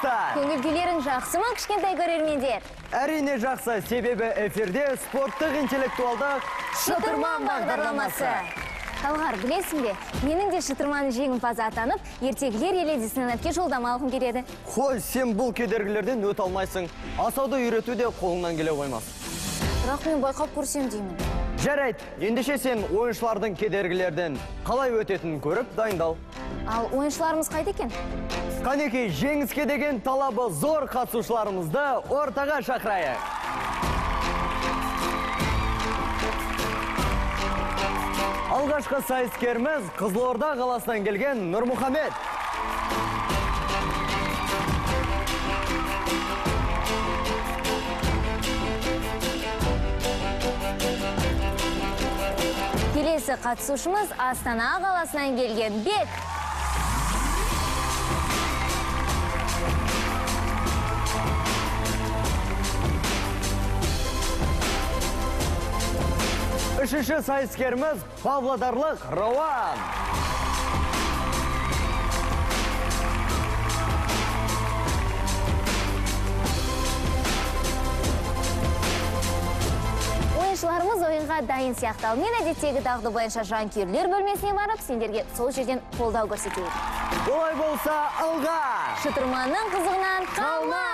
достар! Көңілгілерің жақсы ма, кішкентай көрермендер? Әрине жақсы, себебі эфирде спорттық интеллектуалдық шытырман бағдарламасы. Gauhar, білесің бе, менің де шытырманның жеңімпазы атанып, ертегілер еледі сынатқа жолдамалығым келеді. Қой, сен бұл кедергілерден өте алмайсың. Асауды үйрету де қолыңнан келе қоймас. Бірақ мен байқап көрсем деймін. Жарайды, ендеше сен ойыншылардың кедергілерден қалай өтетінін көріп дайындал. Ал ойыншыларымыз қайда екен? Қанекей, жеңіске деген талабы зор қатысушыларымызды ортаға шақырайық. Алғашқы сайыскеріміз Qyzylorda қаласынан келген Nurmuhammed. Келесі қатысушымыз Астана қаласынан келген Бек. Үшінші сайыскеріміз Pavla Darlık Rauan. Ойыншыларымыз ойынға дайын сияқтал. Мен әдеттегі дағды бойынша жанкүйерлер бөлмесіне барып, сендерге сол жерден қолдау көрсетейік. Олай болса, алға! Шытырманның қызығынан қалма!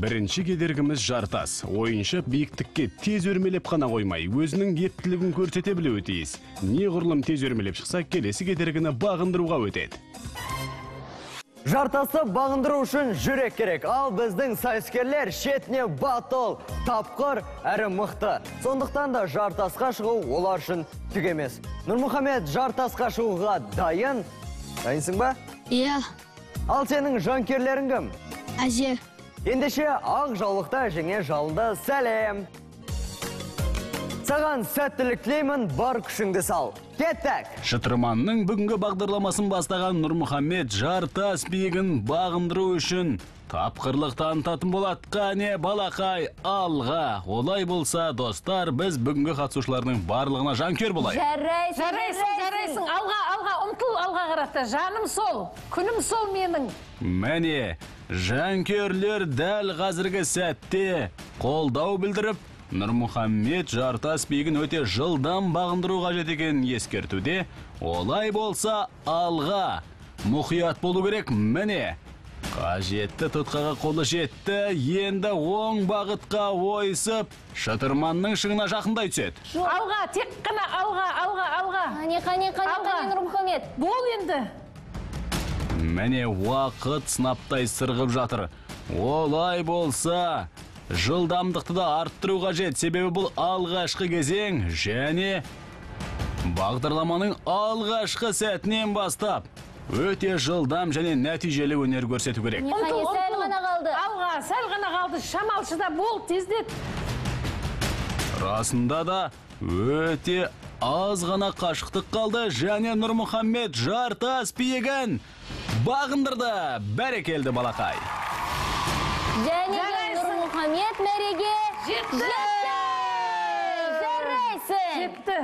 Бірінші кедергіміз Жартас. Ойыншы биіктікке тез өрмелеп қана қоймай, өзінің ептілігін көрсете білуі тиіс. Неғұрлым тез өрмелеп шықса, келесі кедергіні бағындыруға өтеді. Жартасты бағындыру үшін жүрек керек, ал біздің сайыскерлер шетіне батыл, тапқыр, әрмықты. Сондықтан да жартасқа шығу олар үшін түк емес. Nurmuhammed, жартасқа шығуға дайын. Дайынсың ба? Иә. Ал сенің жанкерлерің кім? Әже. Ендеше ақ жаулықта жеңе жалында сәлем. Саған сәттілік тілеймін, бар күшіңді сал. Кеттік! Шытырманның бүгінгі бағдарламасын бастаған Nurmuhammed Жартас биігін бағындыру үшін тапқырлық танытатын болады. Қане, балақай, алға! Олай болса, достар, біз бүгінгі қатысушылардың барлығына жанкүйер болайық. Жарайсың, жарайсың, жарайсың! Алға, алға, ұмтыл, алға қарата. Жаным сол, күнім сол менің. Мәне, жанкүйерлер дәл қазіргі сәтте қолдау білдіріп, Nurmuhammed Жартас биігін өте жылдам бағындыруға жетекенін ескертуде. Олай болса, алға! Мұқият болу керек, міне! Қажетті тұтқаға қолы жетті, енді оң бағытқа ойысып, шытырманның шыңына жақындай түседі. Алға, тек қана алға, алға, алға! Қане, қане, қане, Nurmuhammed! Бол енді! Міне, уақыт сынаптай сырғып жатыр. Олай болса... Жылдамдықты да арттыру қажет, себебі бұл алғашқы кезең және бағдарламаның алғашқы сәтінен бастап өте жылдам және нәтижелі өнер көрсету керек. Ұмтыл, ұмтыл, алға, сәл ғана қалды, шамалшыда бол, тездет. Расында да өте аз ғана қашықтық қалды және Nurmuhammed Жартас биігін бағындырды. Бәрекелді, балақай. Nurmuhammed мәреге жетті! Жарайсың! Жетті!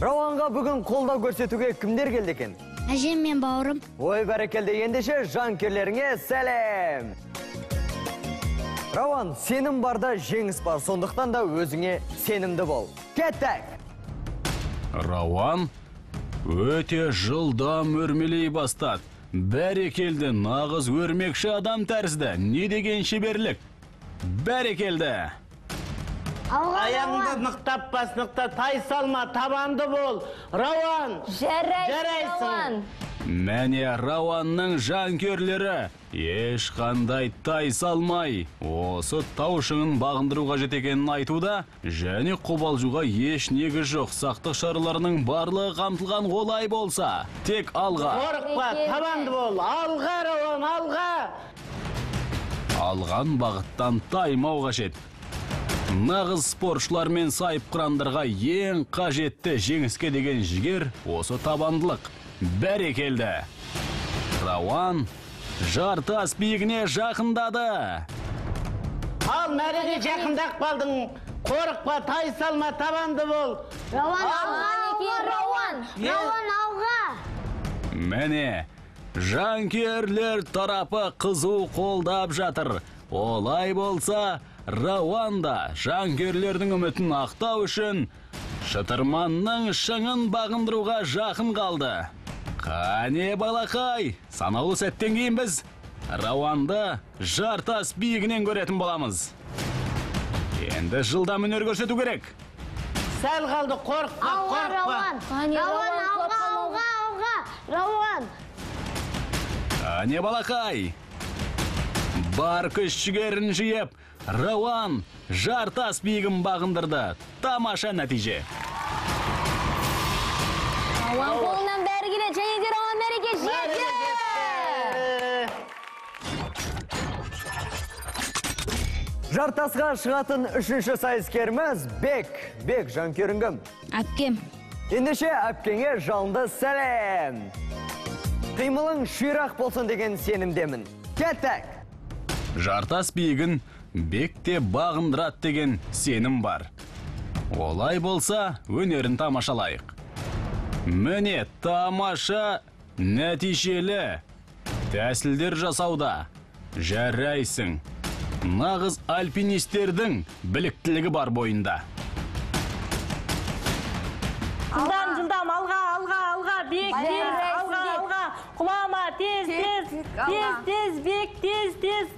Рауанға бүгін қолдау көрсетуге кімдер келді екен? Әжем мен бауырым. Ой, бәрекелді, ендеше жанкүйерлеріңе сәлем! Рауан, сенім барда жеңіс бар, сондықтан да өзіңе сенімді бол. Кеттік! Рауан өте жылдам өрмелей бастады. Бәрекелді, нағыз өрмекші адам тәрізді. Не деген шеберлік? Бәрекелді. Аяңды нықтап бас нықта, тай салма, табанды бол. Рауан! Жарайсың! Мәне, Рауанның жанкөрлері ешқандай тай салмай. Осы таушыңын бағындыруға жетекенін айтуда, және қобалжуға еш негіз жоқ. Сақтық шараларының барлығы қамтылған. Олай болса, тек алға. Қорықпа, табанды бол. Алға, Рауан, алға! Алған бағыттан таймау қажет. Нағыз спортшылар мен сайып құрандарға ең қажетті жеңіске деген жігер осы табандылық. Бәрекелді. Рауан Жартас биігіне жақындады. Ал мәреге жақындақ қалдың. Қорықпа, тай салма, табанды бол. Рауан, алға Ауға, Рауан! Рауан, ауға! Мәне, жанкерлер тарапы қызу қолдап жатыр. Олай болса, Рауан да жанкерлердің үмітін ақтау үшін шытырманның шыңын бағындыруға жақын қалды. Қане балақай, санаулы сәттен кейін біз Рауанды Жартас биігінен көретін боламыз. Енді жылдам өнер көрсету керек. Сәл қалды, қорқпа, қорқпа. Рауан, ауға, ауға, ауға, Рауан. Қане балақай, бар күш жігерін жиып, Рауан Жартас биігін бағындырды. Тамаша нәтиже. Рауан қолынан бәрі келеді, және де Рауан мәреге жетті. Жартасқа шығатын үшінші сайыскеріміз Бек. Бек, жанкерің кім? Әпкем. Ендеше әпкеңе жалынды сәлем. Қимылың ширақ болсын деген сенімдемін. Кеттік. Жартас биігін Бекте бағындырат деген сенім бар. Олай болса, өнерін тамашалайық. Міне тамаша нәтижелі. Тәсілдер жасауда жарайсың. Нағыз альпинистердің біліктілігі бар бойында. Жылдам, жылдам, алға, алға, алға, Бек, алға, алға. Құлама, тез, тез, тез, тез, Бек, тез, тез.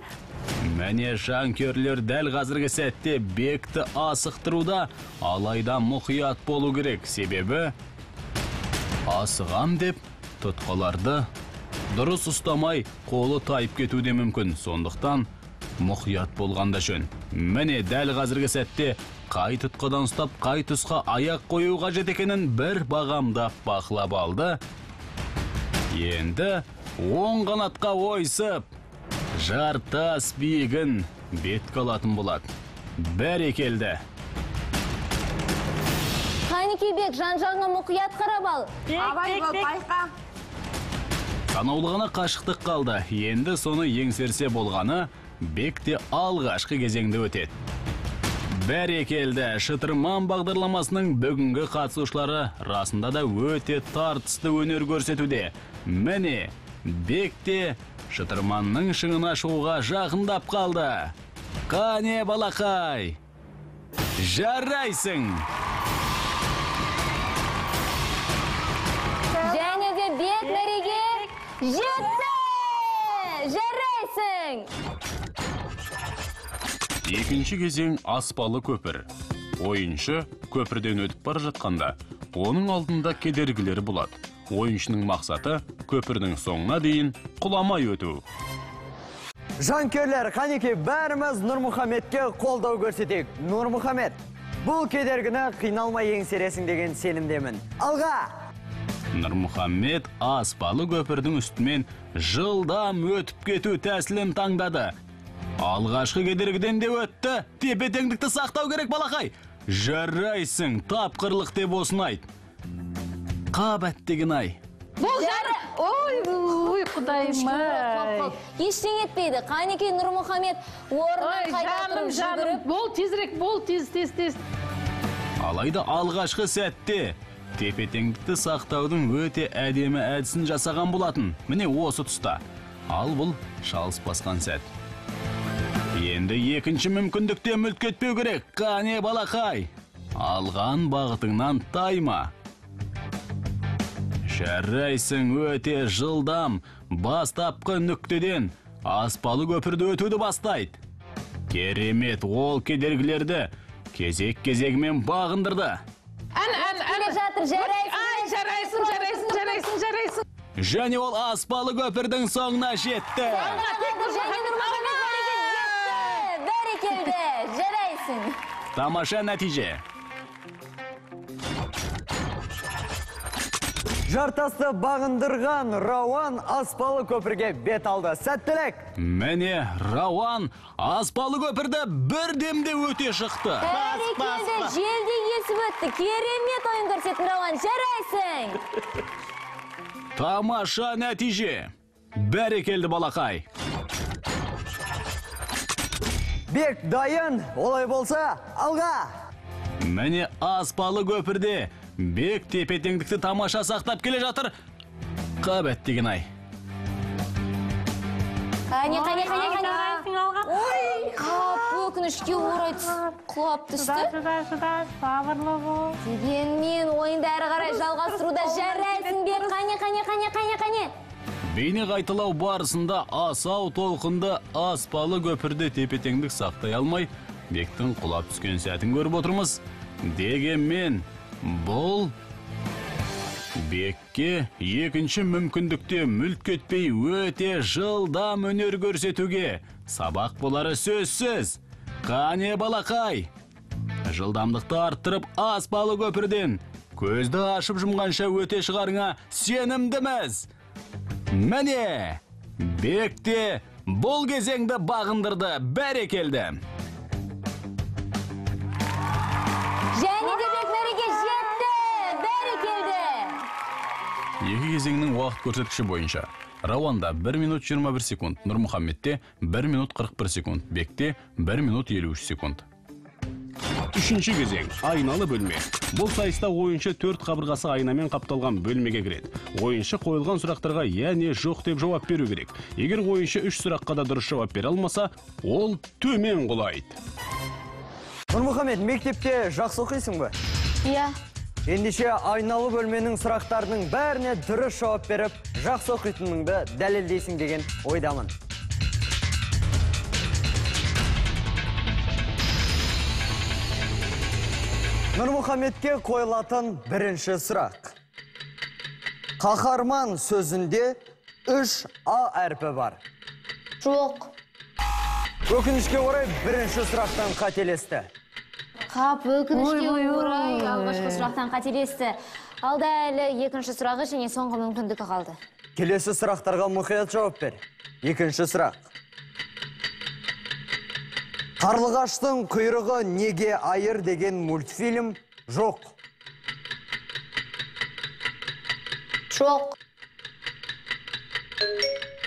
Мәне жанкерлер дәл қазіргі сәтте Бекті асықтыруда, алайда мұқият болу керек. Себебі асығам деп тұтқаларды дұрыс ұстамай қолы тайып кетуде мүмкін. Сондықтан мұқият болғанда жөн. Мәне дәл қазіргі сәтте қай тұтқадан ұстап, қай тұсқа аяқ қоюға жетекенін бір бағамдап бақылап алды. Енді оң қанатқа ойсып Жартас биігін бет қалатын болады. Бәрекелді. Қайнеке Бек, жан-жаңа мұқият қарап ал. Абай бол, байқа. Санаулығына қашықтық қалды. Енді соны еңсерсе болғаны, Бекте алғашқы кезеңді өтеді. Бәрекелді. Шытырман бағдарламасының бүгінгі қатысушылары расында да өте тартысты өнер көрсетуде. Міне, Бекте шытырманның шыңына шығуға жақындап қалды. Қане балақай, жарайсың. Және де Бек мәреге жетті. Жарайсың. Екінші кезең аспалы көпір. Ойыншы көпірден өтіп бара жатқанда, оның алдында кедергілер болады. Ойыншының мақсаты көпірдің соңына дейін құламай өту. Жанкерлер, қанеке бәріміз Нұрмұхаммедке қолдау көрсетек. Нұрмұхаммед, бұл кедергіні қиналмай еңсересің деген сенімдемін. Алға! Нұрмұхаммед аспалы көпірдің үстімен жылдам өтіп кету тәсілін таңдады. Алғашқы кедергіден де өтті. Тепе теңдікті сақтау керек балақай. Жарайсың, тапқырлық деп осын айт. Қабат деген ай. Бұл жары... Ой, құдайым-ай. Ештең етпейді. Қайнеке Нұрмұхаммед орнын қайтатырып жүгіріп. Бол тезірек, бол тез, тез, тез. Алайда алғашқы сәтте тепе-теңдікті сақтаудың өте әдемі әдісін жасаған болатын. Міне осы тұста. Ал бұл шалыс басқан сәт. Енді екінші мүмкіндікте мүлт кетпеу керек. Қане балақай. Алған бағытыңнан тайма. Жарайсың, өте жылдам, бастапқы нүктеден аспалы көпірді өтуді бастайды. Керемет, ол кедергілерді кезек-кезегімен бағындырды. Жарайсың, жарайсың, жарайсың, жарайсың. Және ол аспалы көпірдің соңына жетті. Бәрекелді, жарайсың. Тамаша нәтиже. Жартасты бағындырған Рауан аспалы көпірге бет алды. Сәттілік! Міне Рауан аспалы көпірді бірдемде өте шықты. Бәрекелді, желден есіп өтті. Керемет ойын көрсетін Рауан. Жарайсың! Тамаша нәтиже. Бәрекелді балақай. Бек дайын. Олай болса, алға! Міне аспалы көпірде Бек тепе-теңдікті тамаша сақтап келе жатыр. Қабет деген ай. Ой, қапы өкінішке орай құлап түсті. Шыдар, сабырлы бол. Дегенмен ойынды әрі қарай жалғастыруда жарайсың бе? Қане. Бейне қайталау барысында асау толқынды аспалы көпірде тепе-теңдік сақтай алмай, Бектің құлап түскен сәтін көріп отырмыз. Дегенмен бұл Бекке екінші мүмкіндікте мүлт кетпей өте жылдам өнер көрсетуге сабақ болары сөзсіз. Қане балақай, жылдамдықты арттырып аспалы көпірден көзді ашып жұмғанша өте шығарыңа сенімдіміз. Міне, Бекте бұл кезеңді бағындырды, бәрекелді. Екі кезеңнің уақыт көрсеткіші бойынша Рауанда 1 минут 21 секунд, Нұрмұхаммедте 1 минут 41 секунд, Бекте 1 минут 53 секунд. Үшінші кезең айналы бөлме. Бұл сайыста ойыншы 4 қабырғасы айнамен қапталған бөлмеге кіреді. Ойыншы қойылған сұрақтарға яғни жоқ деп жауап беру керек. Егер ойыншы 3 сұраққа да дұрыс жауап бере алмаса, ол төмен құлайды. Нұрмұхаммед, мектепте жақсы оқисың ба? Иә. Ендеше айналы бөлменің сұрақтарының бәріне дұрыс жауап беріп, жақсы оқитыныңды дәлелдейсің деген ойдамын. Нұрмұхаммедке қойылатын бірінші сұрақ. Қаһарман сөзінде 3 А әрпі бар. Жоқ. Өкінішке орай бірінші сұрақтан қателесті. Қап, өкінішке орай, алғашқы сұрақтан қателесті. Алда әлі екінші сұрағы және соңғы мүмкіндігі қалды. Келесі сұрақтарға мұқият жауап бер. Екінші сұрақ. Қарлығаштың құйрығы неге айыр деген мультфильм жоқ. Жоқ.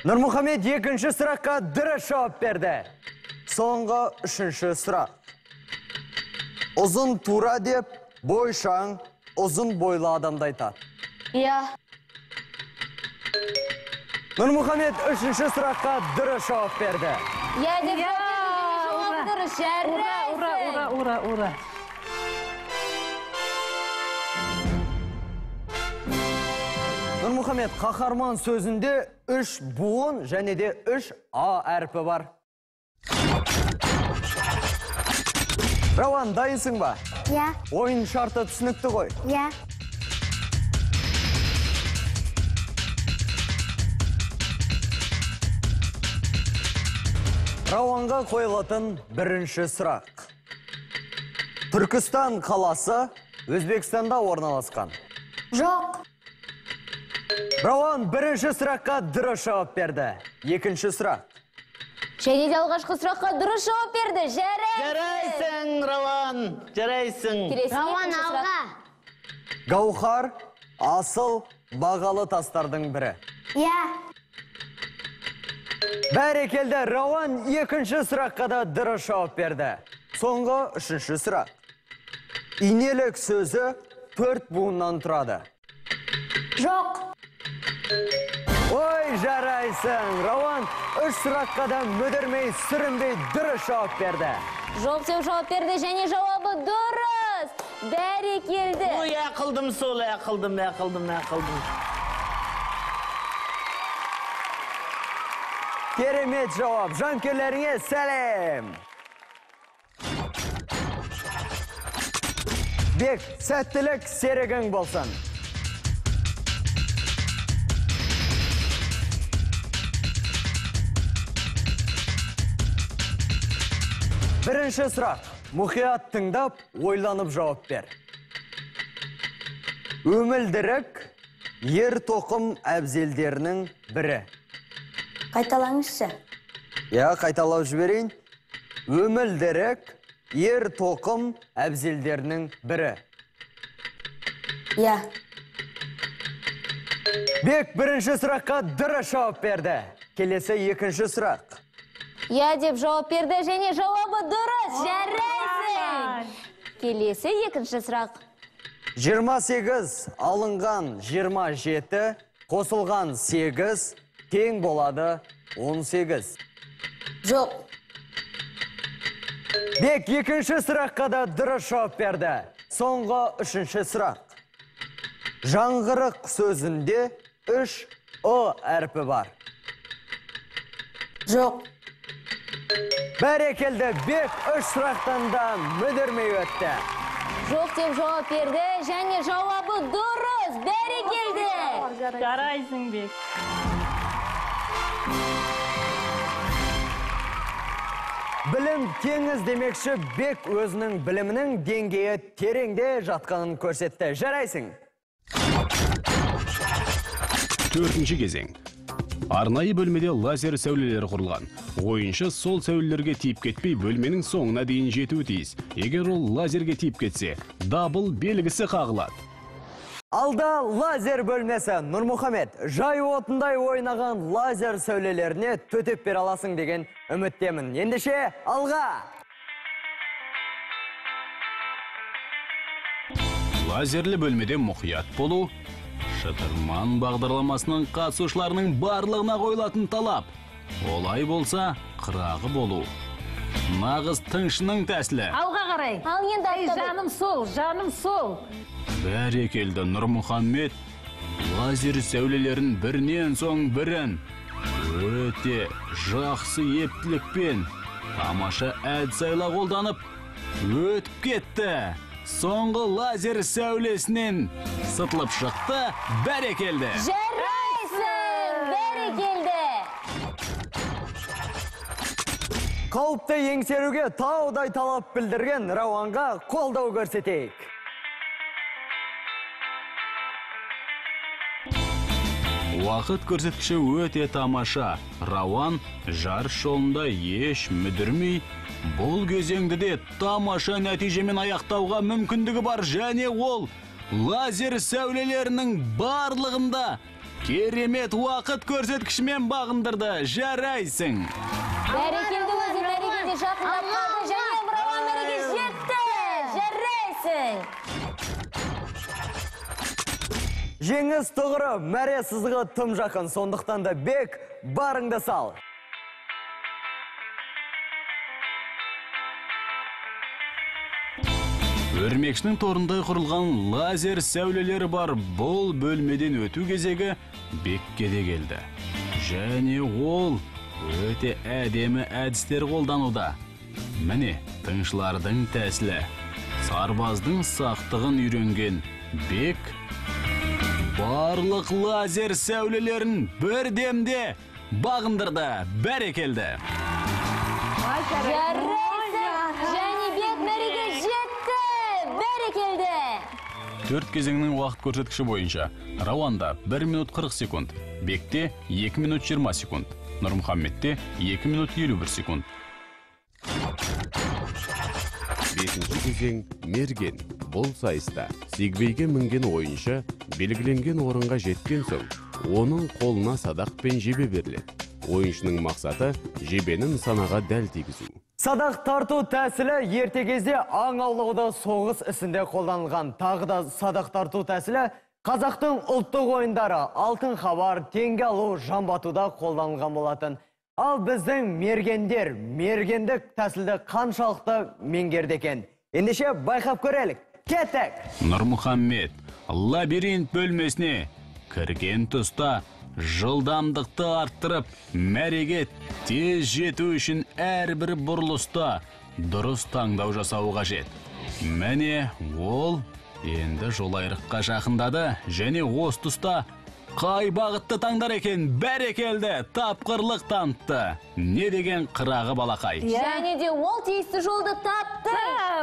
Нұрмұхаммед екінші сұраққа дұрыс жауап берді. Соңғы үшінші сұрақ. Uzun tura deyip, boyşan, uzun boylu adamda aytar. Ya. Nurmuhammed 3. sırakka dırış cevap verdi. Ya, dırış, yarraysin. Ura. Nurmuhammed, kahraman sözünde 3 buğun, jene de 3 A harfi var. Rauan, дайынсың ба? Иә. Ойын шарты түсінікті ғой? Иә. Рауанға қойылатын бірінші сұрақ. Түркістан қаласы Өзбекстанда орналасқан. Жоқ. Рауан бірінші сұраққа дұрыс жауап берді. Екінші сұрақ. Және де алғашқы сұраққа дұрыс жауап берді. Жарайсың, Рауан. Жарайсың. Рауан алға. Гаухар асыл бағалы тастардың бірі. Иә. Бәрекелді, Рауан екінші сұраққа да дұрыс жауап берді. Соңғы үшінші сұрақ. Инелік сөзі 4 буыннан тұрады. Жоқ. Ой, жарайсың. Рауан 3 сұраққа да мүдірмей, сүрінбей дұрыс жауап берді. Жоқ деп жауап берді, және жауабы дұрыс. Бәрекелді. Ой, ақылдым сол, ақылдым. Керемет жауап. Жанкерлеріңе сәлем. Бек, сәттілік серігің болсын. Бірінші сұрақ. Мұқият тыңдап, ойланып жауап бер. Өмілдірік ер тоқым әбзелдерінің бірі. Қайталаңызшы. Иә, қайталау жіберейін. Өмілдірік ер тоқым әбзелдерінің бірі. Иә. Бек бірінші сұраққа дұрыс жауап берді. Келесі екінші сұрақ. Я деп жауап берді, және жауабы дұрыс. Жарайсың. Келесі екінші сұрақ. 28 alıngan 27, қосылған 8 тең болады 18. Жоқ. Бек екінші сұраққа да дұрыс жауап берді. Соңғы үшінші сұрақ. Жаңғырық сөзінде 3 о әрпі бар. Жоқ. Бәрекелді, Бек 3 сұрақтан да мүдірмей өтті. Жоқ деп жауап берді, және жауабы дұрыс. Бәрекелді. Жарайсың, Бек. Білім теңіз демекші, Бек өзінің білімінің деңгейі тереңде жатқанын көрсетті. Жарайсың. Төртінші кезең. Арнайы бөлмеде лазер сәулелер құрылған. Ойыншы сол сәулелерге тиіп кетпей бөлменің соңына дейін жетуі тиіс. Егер ол лазерге тиіп кетсе, дабыл белгісі қағылады. Алда лазер бөлмесі. Нұрмұхамед, жай отындай ойнаған лазер сәулелеріне төтеп бере аласың деген үміттемін. Ендеше алға! Лазерлі бөлмеде мұқият болу, шытырман бағдарламасының қатысушыларының барлығына қойылатын талап. Олай болса, қырағы болу. Нағыз тыңшының тәсілі. Алға қарай. Ал енді айтты. Жаным сол, жаным сол. Бәрекелді, Нұрмұхаммед. Лазер сәулелерін бірінен соң бірін өте жақсы ептілікпен тамаша әдісайла қолданып өтіп кетті. Соңғы лазер сәулесінен сытылып шықты. Бәрекелді. Жарайсың. Бәрекелді. Қауіпті еңсеруге таудай талап білдірген Рауанға қолдау көрсетейік. Уақыт көрсеткіші өте тамаша. Рауан жар жолында еш мүдірмей, бұл кезеңді де тамаша нәтижемен аяқтауға мүмкіндігі бар, және ол лазер сәулелерінің барлығында керемет уақыт көрсеткішімен бағындырды. Жарайсың. Бәрекелді өзі, бәрекелді жақындатқанды, және Рауан мәреге жетті. Жарайсың. Жеңіс тұғыры мәре сызығы тым жақын, сондықтан да Бек барыңды сал. Өрмекшінің торындай құрылған лазер сәулелері бар бұл бөлмеден өту кезегі Бекке де келді. Және ол өте әдемі әдістер қолдануда. Міне, тыңшылардың тәсілі. Сарбаздың сақтығын үйренген Бек барлық лазер сәулелерін бірдемде бағындырды. Бәрекелді. Төрт кезеңнің уақыт көрсеткіші бойынша Рауанда 1 минут 40 секунд, Бекте 2 минут 20 секунд, Нұрмұхаммедте 2 минут 51 секунд. Бесінші кезең мерген. Бұл сайыста сегвейге мінген ойыншы белгіленген орынға жеткен соң, оның қолына садақ пен жебе беріледі. Ойыншының мақсаты жебенің санаға дәл тигізу. Садақ тарту тәсілі ертегізде аң аулауда соғыс ісінде қолданылған. Тағы да садақ тарту тәсілі қазақтың ұлттық ойындары алтын хабар, теңге алу, жамбатуда қолданылған болатын. Ал біздің мергендер мергендік тәсілді қаншалықты меңгердекен. Ендеше байқап көрелік. Кеттік. Нұрмұхаммед лабиринт бөлмесіне кірген тұста жылдамдықты арттырып, мәреге тез жету үшін әрбір бұрылыста дұрыс таңдау жасау қажет. Міне, ол енді жолайрыққа жақындады, және осы тұста қай бағытты таңдар екен? Бәрекелді, тапқырлық танытты. Не деген қырағы балақай? Және де ол тиісті жолды тапты.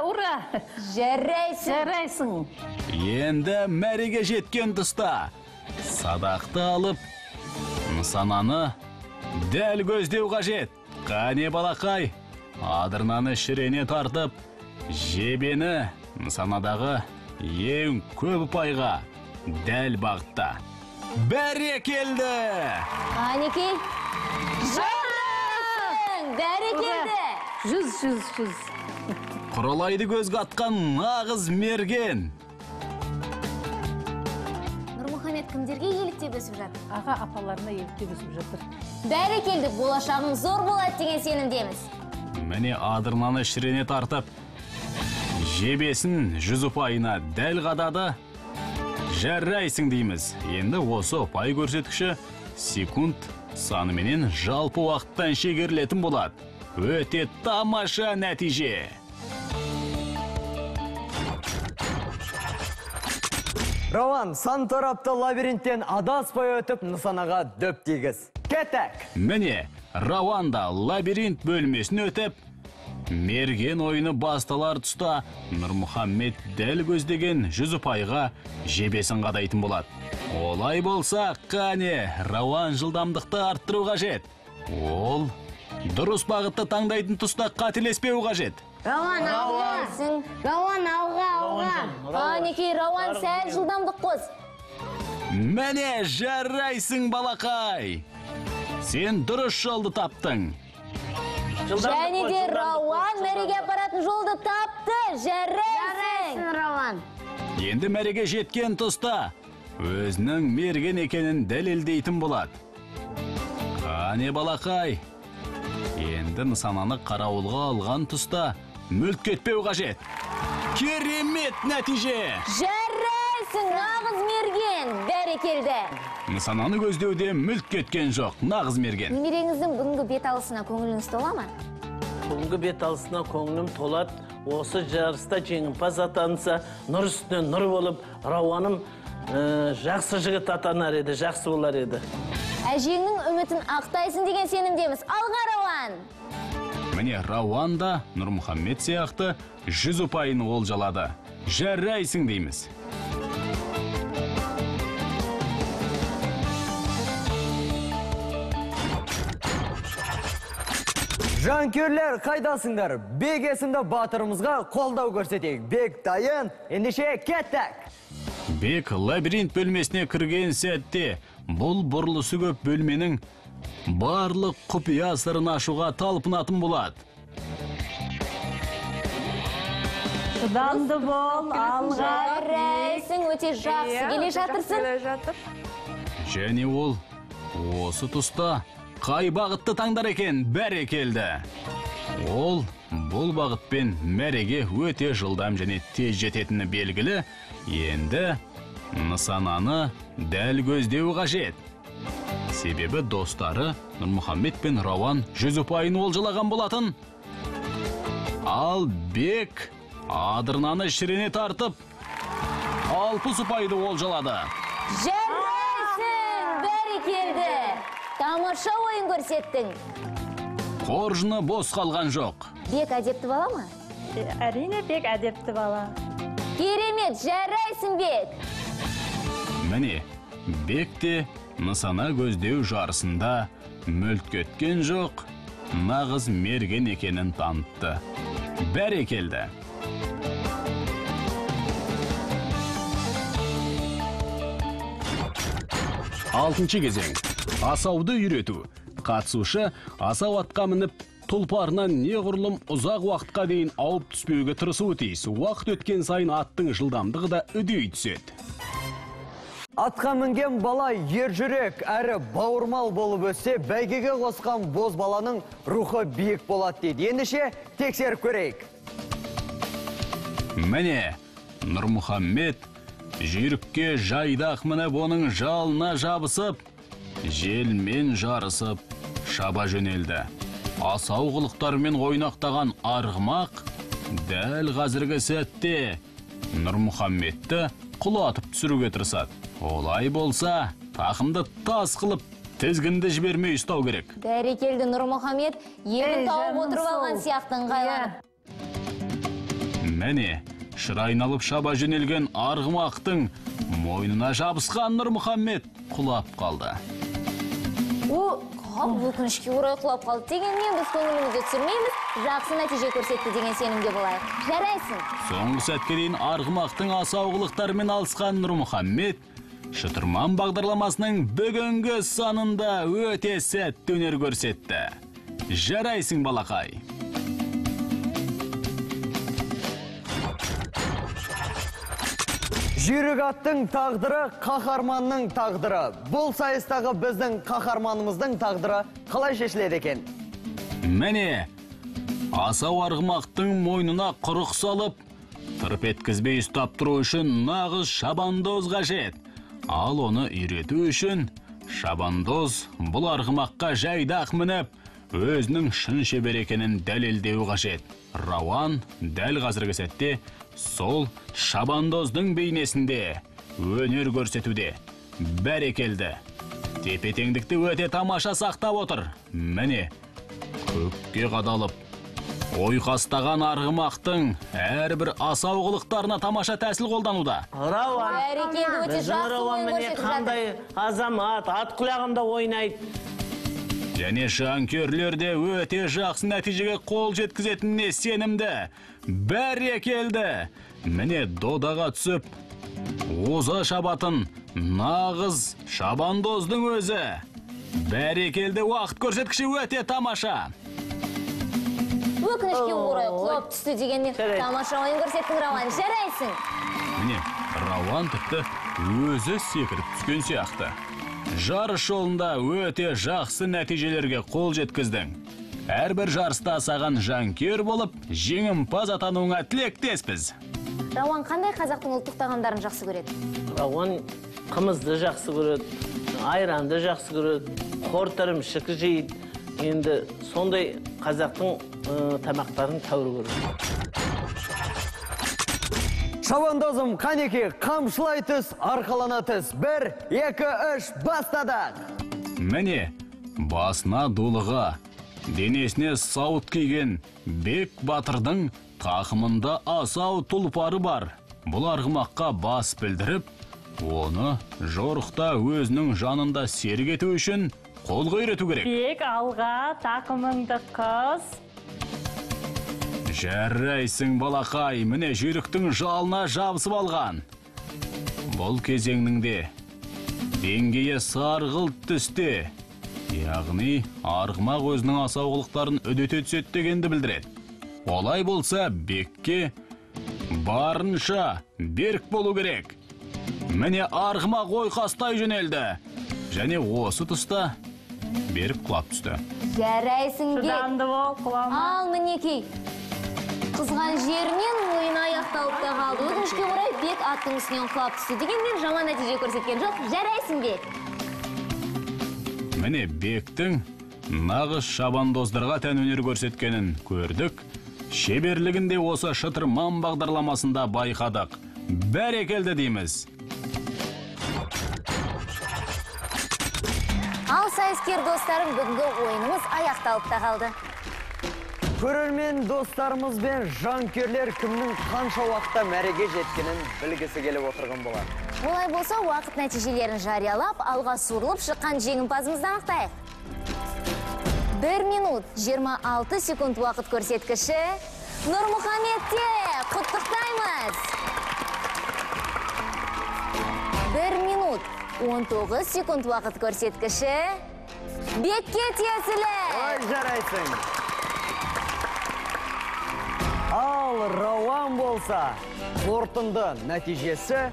Ура! Жарайсың. Жарайсың. Енді мәреге жеткен тұста садақты алып нысананы дәл көздеу қажет. Қане балақай, адырнаны шірене тартып, жебені нысанадағы ең көп пайға дәл бағытта. Бәрекелді! Қанекей, жарайсың! Бәрекелді! 100-100-100. Құралайды көзге атқан нағыз мерген. kimlerge еліктеп өсіп жатыр? Аға апаларына еліктеп өсіп жатыр. Бәрекелді, болашағың зор болады деген сенімдеміз. Міне адырнаны шірене тартып, жебесін жүз ұпайына дәл қадады, жарайсың дейміз. Енді осы ұпай көрсеткіші секунд саныменен жалпы уақыттан шегерлетін болады. Өте тамаша нәтиже. Рауан, сан тарапты лабиринттен адаспай өтіп, нысанаға дөп тегіз. Кетек! Міне, Рауан да лабиринт бөлмесін өтіп, мерген ойыны басталар тұста Нұрмұхаммед дәл көздеген жүз ұпайға жебесін қадайтын болады. Олай болса, қане, Рауан жылдамдықты арттыру қажет. Ол дұрыс бағытты таңдайтын тұста қателеспеу қажет. Рауан, алғасың. Рауан, алға. Қанекей, Рауан, сәл жылдамдық қоз. Мәне, жарайсың, балақай. Сен дұрыс жолды таптың. Және де Рауан мәреге апаратын жолды тапты. Жарайсың, Рауан. Енді мәреге жеткен тұста өзінің мерген екенін дәлелдейтін болады. Қане балақай, енді нысананы қарауылға алған тұста мүлт кетпеу қажет. Керемет нәтиже! Жарайсың, нағыз мерген! Бәрекелді! Нысананы көздеуде мүлт кеткен жоқ, нағыз мерген. Мереңіздің бүгінгі бет алысына көңіліңіз тола ма? Бүгінгі бет алысына көңілім толады. Осы жарыста жеңімпаз атанса, нұр үстіне нұр болып, Рауаным жақсы жігіт атанар еді, жақсы болар еді. Әжеңнің үмітін ақтайсын деген сенімдеміз. Алға, Рауан! Міне, Рауан да Нұрмұхаммед сияқты жүз ұпайын олжалады. Жарайсың дейміз. Жанкөрлер, қайдасыңдар? Бек есімді батырымызға қолдау көрсетейік. Бек дайын, ендеше кеттік! Бек лабиринт бөлмесіне кірген сәтте бұл бұрлысы көп бөлменің барлық құпия сырын ашуға талпынатын болады. Шыдамды бол, алға рәйсің, өте жақсы келе жатырсың. Және ол осы тұста қай бағытты таңдар екен, бәрекелді. Ол бұл бағытпен мәреге өте жылдам және тез жететіні белгілі. Енді нысананы дәл көздеу қажет. Себебі достары Нұрмұхаммед пен Рауан жүз ұпайын олжалаған болатын. Ал Бек адырнаны шірене тартып, 60 ұпайды олжалады. Жарайсың, бәрекелді! Тамаша ойын көрсеттің. Қоржыны бос қалған жоқ. Бек әдепті бала ма? Әрине, Бек әдепті бала. Керемет, жарайсың, Бек! Міне, Бек те нысана көздеу жарысында мүлт кеткен жоқ, нағыз мерген екенін танытты. Бәрекелді! Алтыншы кезең. Асауды үйрету. Қатысушы асау атқа мініп, тұлпарынан неғұрлым ұзақ уақытқа дейін ауып түспеуге тырысуы тиіс. Уақыт өткен сайын аттың жылдамдығы да үдей түседі. Атқа мінген бала ержүрек әрі бауырмал болып өссе, бәйгеге қосқан боз баланың рухы биік болады дейді. Ендеше тексеріп көрейік. Міне, Нұрмұхаммед жүйрікке жайдақ мініп, оның жалына жабысып, желмен жарысып шаба жөнелді. Асау қылықтармен ойнақтаған арғымақ дәл қазіргі сәтте Нұрмұхаммедті құлатып түсіруге тырысады. Олай болса, тақымды тас қылып, тізгінді жібермей ұстау керек. Бәрекелді, Нұрмұхаммед, елін тауып отырып алған сияқтың қайлан. Міне, шырайналып шаба жөнелген арғымақтың мойнына жабысқан Нұрмұхаммед құлап қалды. Өкінішке орай құлап қалды дегенмен біз көңілімізді түсірмейміз, жақсы нәтиже көрсетті деген сенімде болайық. Жарайсың. Соңғы сәтке дейін арғымақтың асауғылықтарымен алысқан Нұрмұхаммед шытырман бағдарламасының бүгінгі санында өте сәтті өнер көрсетті. Жарайсың, балақай. Жүйрік аттың тағдыры, қаһарманның тағдыры. Бұл сайыстағы біздің қаһарманымыздың тағдыры қалай шешіледі екен? Міне, асау арғымақтың мойнына құрық салып, тырп еткізбей ұстап тұру үшін нағыз шабандоз қажет. Ал оны үйрету үшін шабандоз бұл арғымаққа жайдақ мініп, өзінің шын шебер екенін дәлелдеу қажет. Рауан дәл қазіргі сәтте сол шабандоздың бейнесінде өнер көрсетуде. Бәрекелді. Тепе-теңдікті өте тамаша сақтап отыр. Міне, көкке қадалып, ойқастаған арғымақтың әрбір асау қылықтарына тамаша тәсіл қолдануда. Рауан, бәрекелді өте жақсы ойын көрсетіп жатыр. Азамат, ат құлағында ойнайды. Және жанкерлер де өте жақсы нәтижеге қол жеткізетініне сенімді. Бәрекелді. Міне додаға түсіп, оза шабатын нағыз шабандоздың өзі. Бәрекелді уақыт көрсеткіші өте тамаша. Өкінішке орай құлап түсті дегенде тамаша ойын көрсеттің, Рауан. Жарайсың. Міне, Рауан тіпті өзі секіріп түскен сияқты. Жарыс жолында өте жақсы нәтижелерге қол жеткіздің. Әрбір жарыста саған жанкер болып, жеңімпаз атануыңа тілектеспіз. Рауан қандай қазақтың ұлттық тағамдарын жақсы көреді? Рауан қымызды жақсы көреді, айранды жақсы көреді, қортырымшық жейді. Енді сондай қазақтың тамақтарын тәуір көреді. Шабандозым, қанеке, қамшылай түс, арқалана түс. 1, 2, 3, бастадық. Міне, басына дулыға, денесіне сауыт киген Бек батырдың тақымында асау тұлпары бар. Бұл арғымаққа бас білдіріп, оны жорықта өзінің жанында сергету үшін қол қойрету керек. Бек, алға, тақымыңды қыз. Жарайсың, балақай, міне жүйріктің жалына жабысып алған. Бұл кезеңніңде деңгейі сарғылт түсте. Яғни, арғымақ өзінің асаулықтарын үдете түсет дегенді білдіреді. Олай болса, Бекке барынша берік болу керек. Міне арғымақ ойқастай жөнелді. Және осы тұста берік құлап түсті. Жарайсың, Бек. Шыдамды бол, құлама. Ал, мінекей. Қызған жерінен ойын аяқталып та қалды. Өкінішке орай, Бек аттың үстінен құлап түсті. Дегенмен жаман нәтиже көрсеткен жоқ. Жарайсың, Бек. Міне, Бектің нағыз шабандоздарға тән өнер көрсеткенін көрдік. Шеберлігінде осы шытырман бағдарламасында байқадық. Бәрекелді дейміз. Ал сайыскер достарым, бүгінгі ойынымыз аяқталып та қалды. Көрермен достарымыз бен жанкерлер кімнің қанша уақытта мәреге жеткенін білгісі келіп отырған болар. Олай болса, уақыт нәтижелерін жариялап, алға суырылып шыққан жеңімпазымыздан анықтайық. 1 минут 26 секунд уақыт көрсеткіші. Нұрмұхаммедте құттықтаймыз. 1 минут 19 секунд уақыт көрсеткіші. Бекке тиесілі. Ой, жарайсың. Ал Рауан болса, қортынды нәтижесі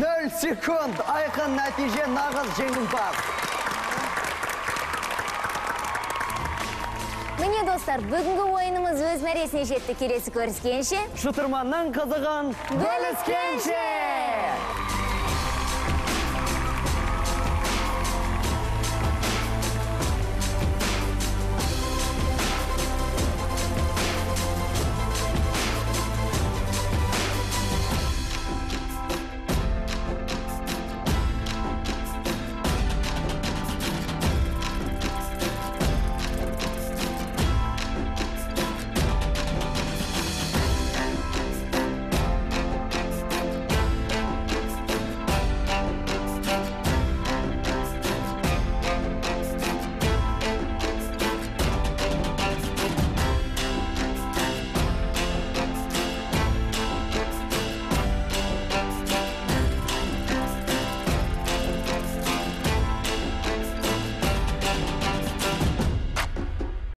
0 секунд. Айқын нәтиже, нағыз жеңімпаз. Міне, достар, бүгінгі ойынымыз өз мәресіне жетті. Келесі көріскенше, шытырманнан қызығын бөліскенше.